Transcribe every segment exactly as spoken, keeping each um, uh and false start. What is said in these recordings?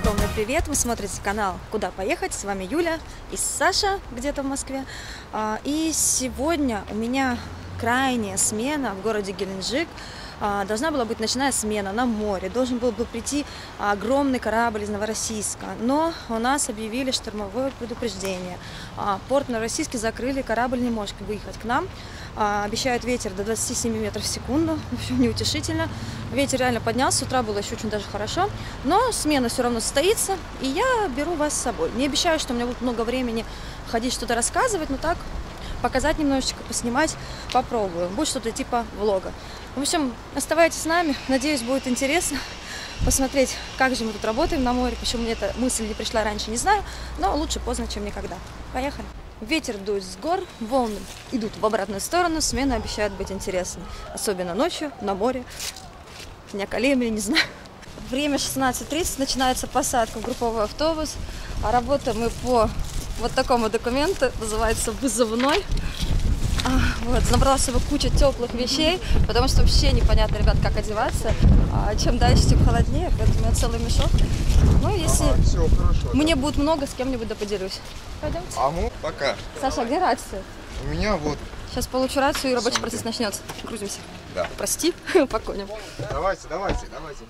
огромный привет! Вы смотрите канал «Куда поехать?». С вами Юля и Саша где-то в Москве. И сегодня у меня крайняя смена в городе Геленджик. Должна была быть ночная смена на море. Должен был бы прийти огромный корабль из Новороссийска. Но у нас объявили штормовое предупреждение. Порт в Новороссийске закрыли, корабль не может выехать к нам. Обещают ветер до двадцати семи метров в секунду. В общем, неутешительно. Ветер реально поднялся. С утра было еще очень даже хорошо. Но смена все равно состоится. И я беру вас с собой. Не обещаю, что у меня будет много времени ходить что-то рассказывать, но так показать немножечко, поснимать, попробую. Будет что-то типа влога. В общем, оставайтесь с нами. Надеюсь, будет интересно посмотреть, как же мы тут работаем на море. Почему мне эта мысль не пришла раньше, не знаю. Но лучше поздно, чем никогда. Поехали. Ветер дует с гор, волны идут в обратную сторону. Смена обещает быть интересной. Особенно ночью, на море. Меня колемит, не знаю. Время шестнадцать тридцать. Начинается посадка в групповой автобус. А работаем мы по вот такому документу, называется «Вызовной». А, вот, набралась его куча теплых вещей, потому что вообще непонятно, ребят, как одеваться. А чем дальше, тем холоднее. Вот у меня целый мешок. Ну, если ага, все, хорошо, мне да. будет много, с кем-нибудь да поделюсь. Пойдемте. А ну, пока. Саша, где рация? У меня вот. Сейчас получу рацию, и рабочий Сумки. процесс начнется. Грузимся. Да. Прости, поконим. Давайте, давайте, давайте.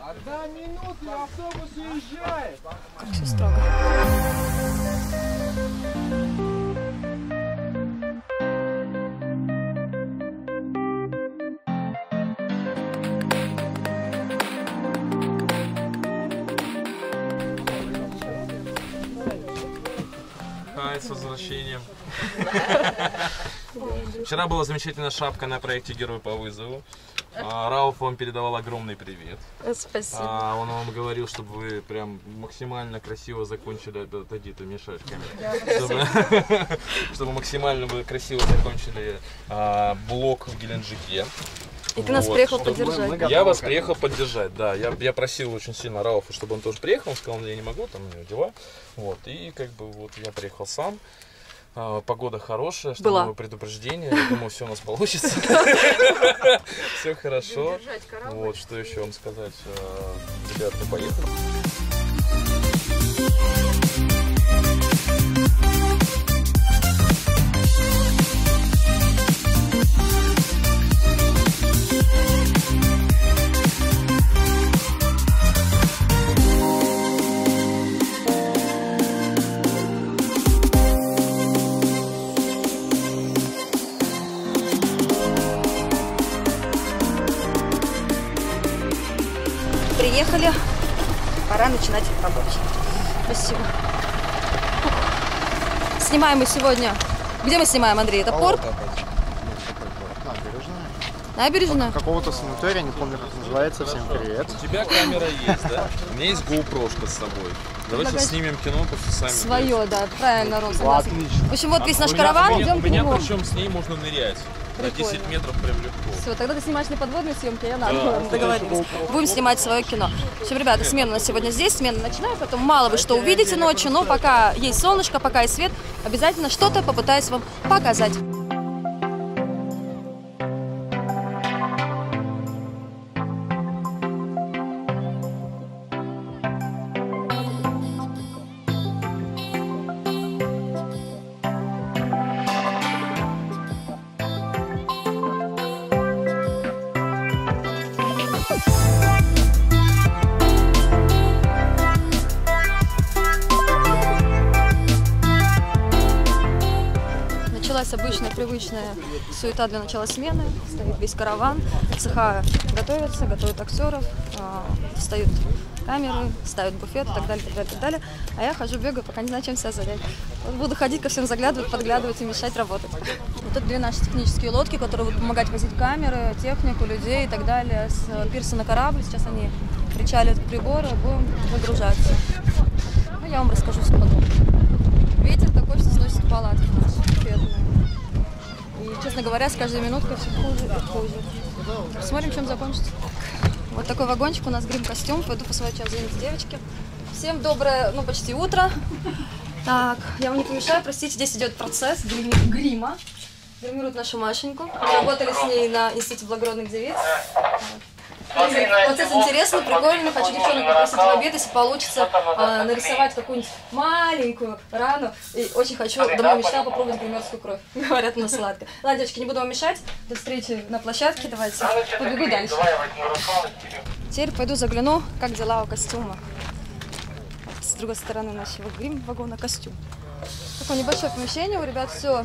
Одна минута, и автобус уезжает. Как все строго. Хай, с возвращением. Вчера была замечательная шапка на проекте «Герой по вызову». Рауф вам передавал огромный привет. Спасибо. Он вам говорил, чтобы вы прям максимально красиво закончили. Да, Тади, ты мешаешь камеру. Чтобы максимально вы красиво закончили блок в Геленджике. И ты нас приехал поддержать. Я вас приехал поддержать, да. Я просил очень сильно Рауфа, чтобы он тоже приехал. Он сказал, я не могу, там у него дела. Вот, и как бы вот я приехал сам. Погода хорошая, что было предупреждение, я думаю, все у нас получится. Все хорошо. Вот, что еще вам сказать? Ребят, мы поехали. Приехали, пора начинать работу. Спасибо. Снимаем мы сегодня. Где мы снимаем, Андрей? Это порт? Набережная. Какого-то санатория, не помню, как называется. Всем привет. У тебя камера есть, да? У меня есть GoPro с собой. Давайте снимем кино, просто сами. Свое, да, правильно, Ром. В общем, вот весь наш караван. У меня причем с ней можно нырять. На десять метров прям легко. Все, тогда ты снимаешь не подводные съемки, я на да, договорились. Будем снимать свое кино. В общем, ребята, смена у нас сегодня здесь, смена начинаю, поэтому мало вы что увидите ночью, но пока есть солнышко, пока есть свет, обязательно что-то попытаюсь вам показать. Обычная привычная суета для начала смены. Стоит весь караван, цеха готовится, готовят актеров, э, встают камеры, ставят буфет и так далее, так далее, так далее. А я хожу, бегаю, пока не знаю, чем себя занять. Буду ходить, ко всем заглядывать, подглядывать и мешать работать. Вот тут две наши технические лодки, которые будут помогать возить камеры, технику, людей и так далее. С пирса на корабль. Сейчас они причалят к прибору, будем выгружаться. Ну, я вам расскажу все подробно. Ветер такой, что сносит палатки. И, честно говоря, с каждой минуткой все хуже и хуже. Посмотрим, чем закончится. Вот такой вагончик, у нас грим-костюм. Пойду посмотрю, чем занимаются девочки. Всем доброе, ну, почти утро. Так, я вам не помешаю, простите, здесь идет процесс грима. Гримируют нашу Машеньку. Мы работали с ней на Институте благородных девиц. процесс интересный, прикольный. Хочу девчонок попросить в обед, если получится а, нарисовать какую-нибудь маленькую рану. И очень хочу, давно мечтала попробовать гримерскую кровь. Говорят, она сладкая. Ладно, девочки, не буду вам мешать. До встречи на площадке. Давайте побегу дальше. Теперь пойду загляну, как дела у костюма. С другой стороны нашего грим-вагона костюм. Такое небольшое помещение. У ребят все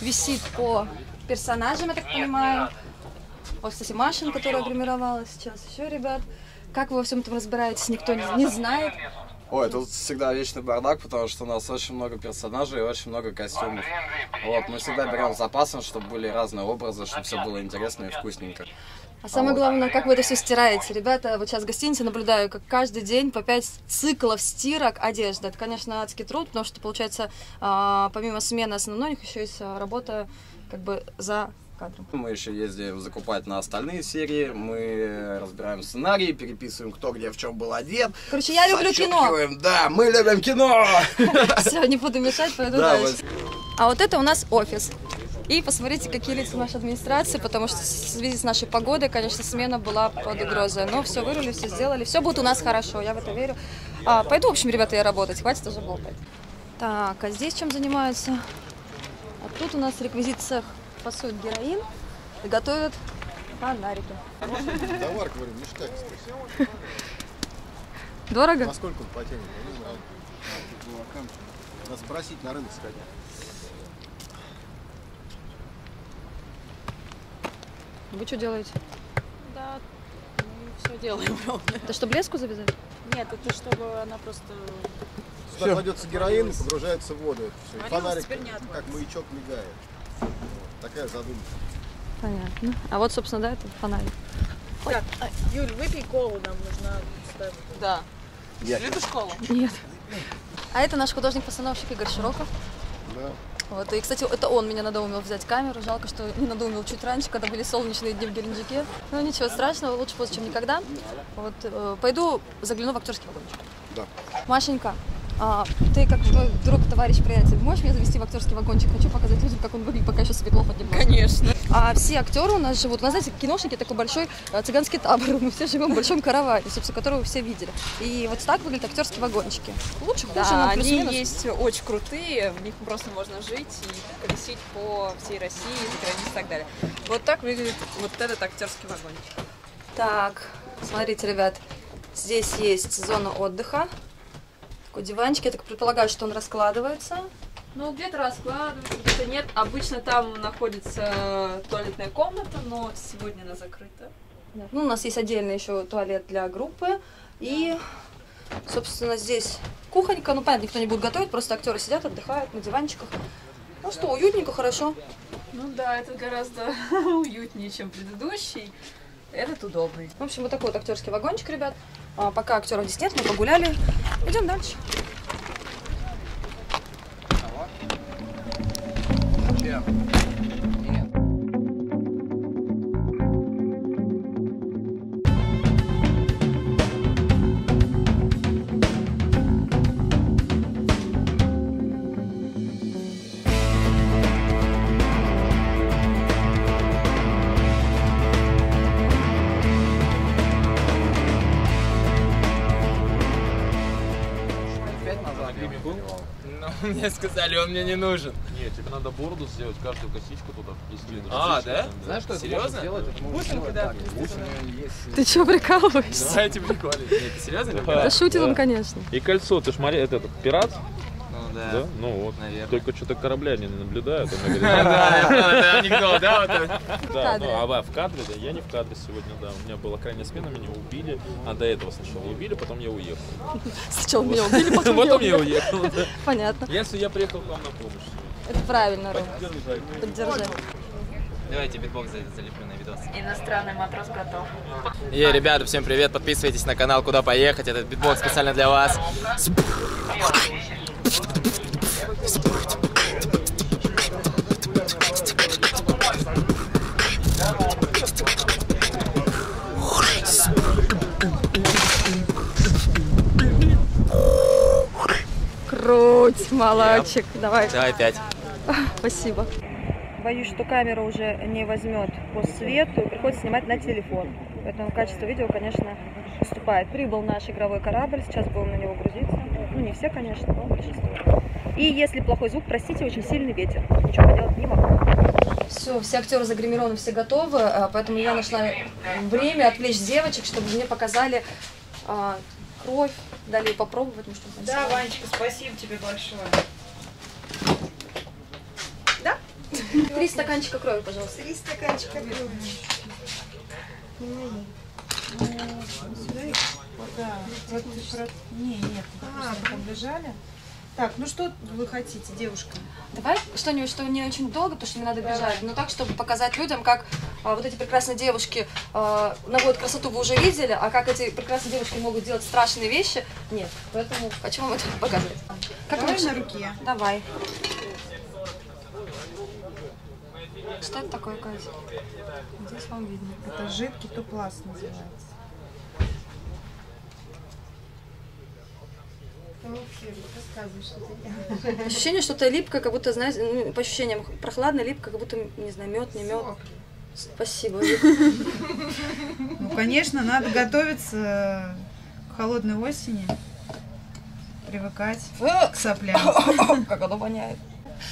висит по персонажам, я так понимаю. Вот, кстати, Машенька, которая гримировала сейчас. Еще ребят. Как вы во всем этом разбираетесь, никто не знает. Ой, тут всегда вечный бардак, потому что у нас очень много персонажей и очень много костюмов. Вот, мы всегда берем запасом, чтобы были разные образы, чтобы все было интересно и вкусненько. А самое главное, как вы это все стираете. Ребята, вот сейчас в гостинице наблюдаю, как каждый день по пять циклов стирок одежды. Это, конечно, адский труд, потому что, получается, помимо смены основной, у них еще есть работа как бы за кадром. Мы еще ездим закупать на остальные серии, мы разбираем сценарии, переписываем, кто где в чем был одет. Короче, я люблю кино. Да, мы любим кино. Все, не буду мешать, пойду дальше. А вот это у нас офис. И посмотрите, какие лица нашей администрации, потому что в связи с нашей погодой, конечно, смена была под угрозой. Но все вырвали, все сделали, все будет у нас хорошо, я в это верю. А, пойду, в общем, ребята, я работать, хватит уже болтать. Так, а здесь чем занимаются? А тут у нас реквизит цех пасует героин и готовят фонарики. Товар, говорю, ништяк. Дорого? Насколько потянет, я не знаю. Надо спросить, на рынок сходить. Вы что делаете? Да, мы все делаем ровно. Это чтобы леску завязать? Нет, это чтобы она просто... Сюда кладется героин и погружается в воду. Все. Фонарик, как маячок, мигает. Вот. Такая задумка. Понятно. А вот, собственно, да, это фонарик. Так, Юль, выпей колу, нам нужна... Да. Я любишь колу? Нет. А это наш художник-постановщик Игорь Широков. Да. Вот. И, кстати, это он меня надоумил взять камеру. Жалко, что не надоумил чуть раньше, когда были солнечные дни в Геленджике. Но ничего страшного, лучше поздно, чем никогда. Вот, э, пойду загляну в актерский вагончик. Да. Машенька, а, ты как мой друг, товарищ, приятель, можешь меня завести в актерский вагончик? Хочу показать людям, как он выглядит, пока еще себе плохо не было. Конечно. А все актеры у нас живут. У нас, знаете, киношники такой большой цыганский табор. Мы все живем в большом караване, собственно, которого вы все видели. И вот так выглядят актерские вагончики. Лучше, хуже, да, но плюс-минус. Есть очень крутые, в них просто можно жить и колесить по всей России, за границей и так далее. Вот так выглядит вот этот актерский вагончик. Так, смотрите, ребят, здесь есть зона отдыха. Такой диванчик, я так предполагаю, что он раскладывается. Ну, где-то раскладывается, где-то нет. Обычно там находится туалетная комната, но сегодня она закрыта. Да. Ну, у нас есть отдельно еще туалет для группы. Да. И, собственно, здесь кухонька. Ну, понятно, никто не будет готовить, просто актеры сидят, отдыхают на диванчиках. Ну что, уютненько, хорошо. Ну да, это гораздо уютнее, чем предыдущий. Этот удобный. В общем, вот такой вот актерский вагончик, ребят. А, пока актеров здесь нет, мы погуляли. Идем дальше. Мне сказали, он мне не нужен. Нет, тебе надо бороду сделать, каждую косичку туда. А, да? Знаешь, что это можно сделать? Бусинки, да. Ты что, прикалываешься? Да, эти приколы. Серьезно? Да шутил он, конечно. И кольцо, ты ж этот пират? Ну да. Ну вот, наверное. Только что-то корабля не наблюдают. Да, анекдот, да? Да, а в кадре, да, я не в кадре сегодня, да. У меня была крайняя смена, меня убили. А до этого сначала убили, потом я уехал. Сначала меня убили, потом я уехал. Понятно. Если я приехал к вам на помощь. Это правильно, Рауф. Поддержай. Давайте битбокс залеплю на видос. Иностранный матрос готов. Ей, ребята, всем привет. Подписывайтесь на канал «Куда поехать». Этот битбокс специально для вас. Круть, молодчик. Yep. Давай. Давай пять. Спасибо. Боюсь, что камера уже не возьмет по свету, приходится снимать на телефон. Поэтому качество видео, конечно, уступает. Прибыл наш игровой корабль, сейчас будем на него грузиться. Ну, не все, конечно, но большинство. И если плохой звук, простите, очень сильный ветер. Ничего поделать не могу. Все, все актеры загримированы, все готовы, поэтому я нашла время отвлечь девочек, чтобы мне показали а, кровь, дали ее попробовать. Ну, чтобы да, сказать. Ванечка, спасибо тебе большое. Да? Три стаканчика крови, пожалуйста. Три стаканчика крови. Да, вот, не, нет, а, там лежали. Так, ну что вы хотите, девушка? Давай что-нибудь, что не очень долго, потому что не надо бежать, давай. Но так, чтобы показать людям, как а, вот эти прекрасные девушки а, наводят красоту, вы уже видели, а как эти прекрасные девушки могут делать страшные вещи, нет. Поэтому хочу вам это показать. Как давай лучше? На руке. Давай. Что это такое, Катя? Здесь вам видно. Это жидкий тупласт называется. Ощущение что-то липкое, как будто, знаете, ну, по ощущениям прохладно, липкое, как будто, не знаю, мед, не мед. Спасибо. Ну, конечно, надо готовиться к холодной осени, привыкать к соплям. Как оно воняет.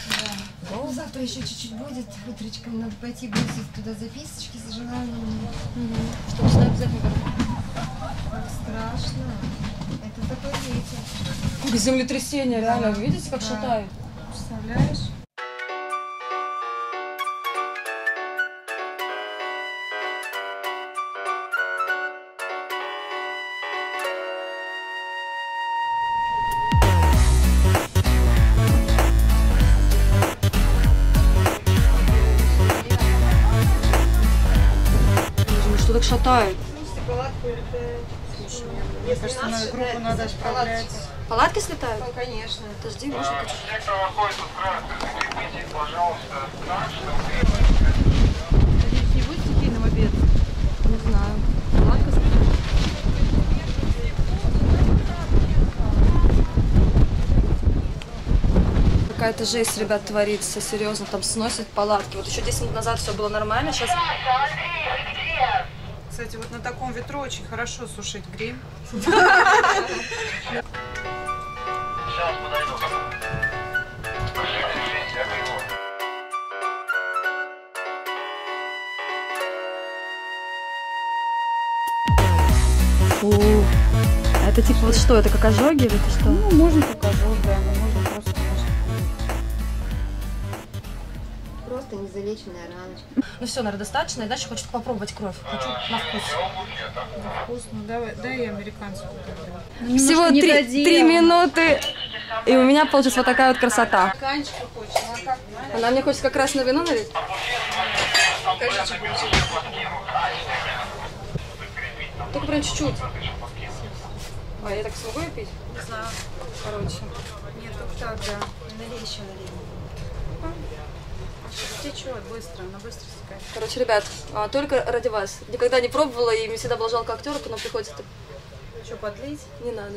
Да. Ну, завтра еще чуть-чуть будет, утречком надо пойти, бросить туда записочки с желаниями. Угу. Чтобы сюда обязательно. Страшно. Это такой ветер. Как землетрясение, да. Реально. Видите, как да. Шатает? Представляешь? Так шатает. Слушай, мне кажется, на группу надо отправлять. Палатки слетают? Ну, конечно. Подожди, можно как-то. Все, кто выходит с утра, закрепитесь, пожалуйста, так, чтобы... Надеюсь, не будет стихийного бедствия? Не знаю. Палатка слетает. Какая-то жесть, ребят, творится. Серьезно, там сносят палатки. Вот еще десять минут назад все было нормально, сейчас... Кстати, вот на таком ветру очень хорошо сушить грим. Сейчас подойду. Фу. Это типа вот что? Это как ожоги или это что? Ну, можно как ожог, да, но можно просто. Просто незалеченная раночка. Ну все, наверное, достаточно. И дальше хочет попробовать кровь. Хочу на вкус. На вкус, ну давай, дай я американскую. Всего три минуты, и у меня получилась вот такая вот красота. Она мне хочет как раз на вино налить. Только прям чуть-чуть. А я так смогу ее пить? Не знаю. Короче. Нет, только так, да. Налей еще, налей. Течет быстро, она быстро стекает. Короче, ребят, а, только ради вас. Никогда не пробовала, и мне всегда была жалко актеров, но приходится... Что, подлить? Не надо.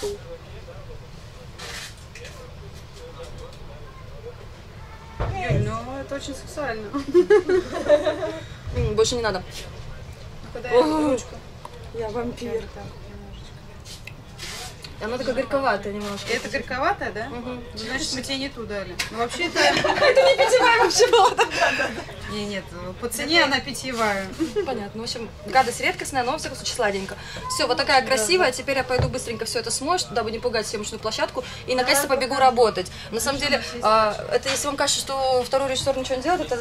Фу. Юль, ну это очень сексуально. Больше не надо. Куда я? Я вампир. Она такая горьковатая немножко. Это горьковатая, да? Угу. Значит, мы тебе не ту дали. Ну, вообще это... Это не питьевая вообще была. Не, нет, по цене она питьевая. Понятно. В общем, гадость редкостная, но, во всяком случае, сладенько. Все, вот такая красивая. Теперь я пойду быстренько все это смоешь, дабы не пугать съемочную площадку. И, наконец-то, побегу работать. На самом деле, это если вам кажется, что второй режиссер ничего не делает, это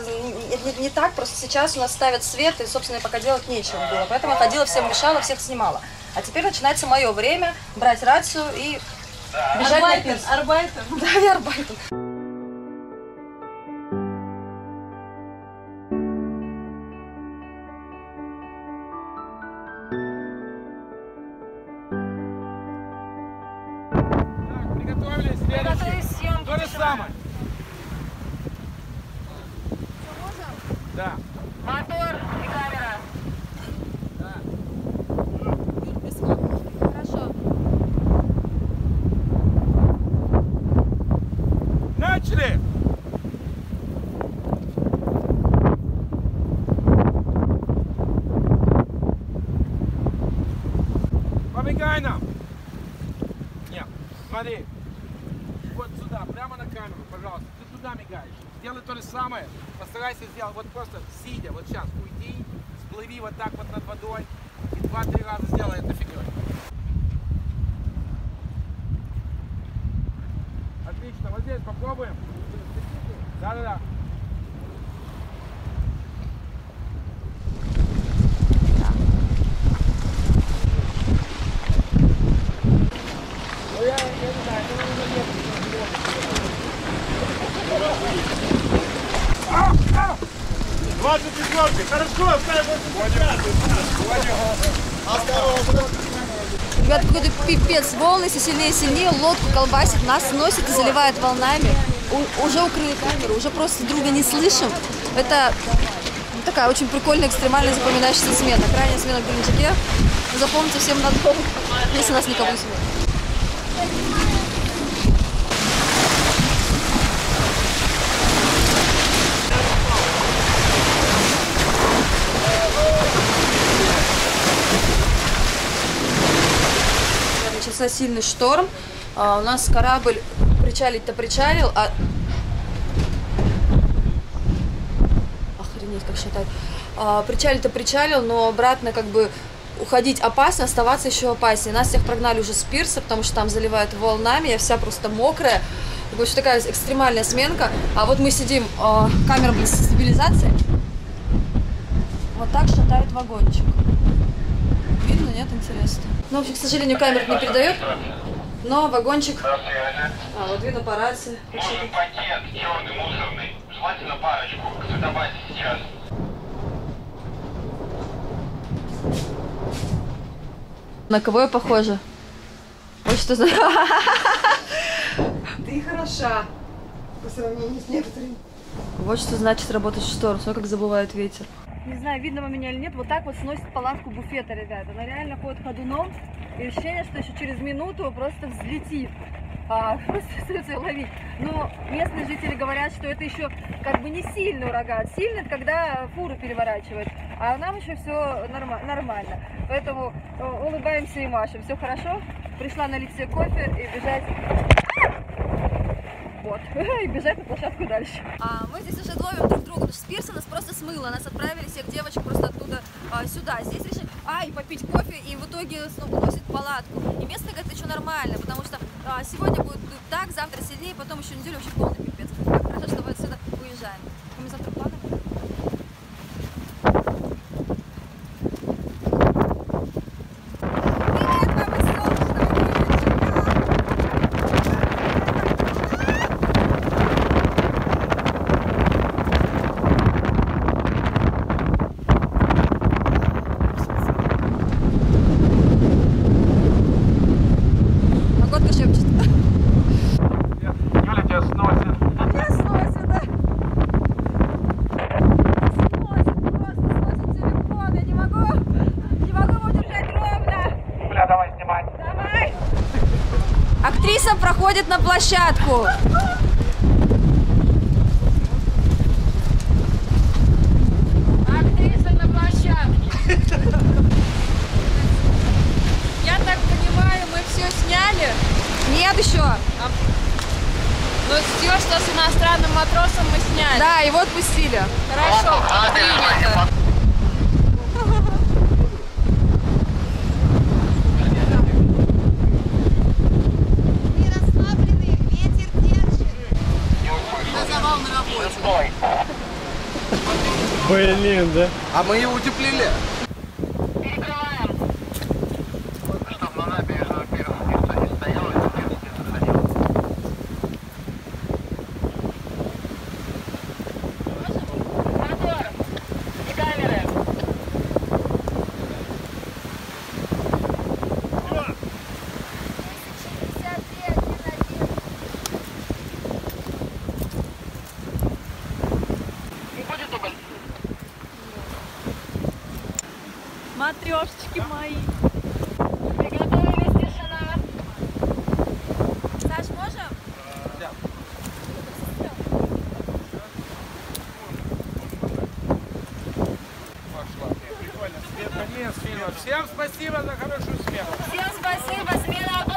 не так. Просто сейчас у нас ставят свет, и, собственно, пока делать нечего было. Поэтому ходила, всем мешала, всех снимала. А теперь начинается мое время брать рацию и бежать на пирс. Арбайтер. Да, я арбайтер. Так, приготовились, следующий. То же самое. Можно? Да. Мотор и камера. Начали! помогай нам. Нет, смотри. Вот сюда, прямо на камеру, пожалуйста. Ты туда мигаешь. Сделай то же самое. Постарайся сделать вот просто сидя. Вот сейчас уйди, сплыви вот так вот над водой. И два-три раза сделай это фигней. Отлично. Вот здесь попробуем. Да-да-да. Хорошо, ребят, какой-то пипец, волны все сильнее и сильнее, лодку колбасит, нас сносит и заливает волнами. У уже укрыли камеру, уже просто друга не слышим. Это ну, такая очень прикольная, экстремальная, запоминающаяся смена. Крайняя смена в Геленджике. Запомните всем надолго, если нас никого не снимет. Начался сильный шторм, а у нас корабль причалить-то причалил, а... Охренеть, как считать. А, причалить-то причалил, но обратно как бы уходить опасно, оставаться еще опаснее. Нас всех прогнали уже с пирса, потому что там заливают волнами, я вся просто мокрая. В общем, такая экстремальная сменка. А вот мы сидим, а, камера без стабилизации. Вот так шатает вагончик. Видно, нет, интересно. Ну, в общем, к сожалению, камера не передает, но вагончик... А, вот видно по рации. Нужен пакет черный, мусорный. Желательно парочку. Задавайте сейчас. На кого я похожа? Вот что за... Ты хороша. По сравнению с некоторыми. Вот что значит работать в шторм. Смотри, как забывает ветер. Не знаю, видно у меня или нет, вот так вот сносит палатку буфета, ребята. Она реально ходит ходуном, и ощущение, что еще через минуту просто взлетит. А, просто остается ловить. Но местные жители говорят, что это еще как бы не сильный ураган. Сильный, это когда фуру переворачивает. А нам еще все норма нормально. Поэтому улыбаемся и машем. Все хорошо. Пришла налить себе кофе и бежать... Вот. И бежать на площадку дальше. А мы здесь уже ловим друг друга, потому что с пирса нас просто смыло. Нас отправили всех девочек просто оттуда а, сюда. Здесь решили, а, и попить кофе, и в итоге снова бросит палатку. И местные говорят, это еще нормально, потому что а, сегодня будет так, завтра сильнее, потом еще неделю вообще полный пипец. Так хорошо, что мы отсюда уезжаем. У меня завтра планы. Ходит на площадку. Актриса на площадке. Я так понимаю, мы все сняли? Нет еще. А... Ну все, что с иностранным матросом мы сняли. Да, его отпустили. Хорошо, принято. Блин, да? А мы его утеплили. Перекрываем. Чтоб на набережную первого никто не стоял, и никто не заходил. Мотор! И камеры! Матрешечки мои. Приготовились, тишина. Саш, можем? Да. Пошла. Всем спасибо за хорошую смену. Всем спасибо, смена.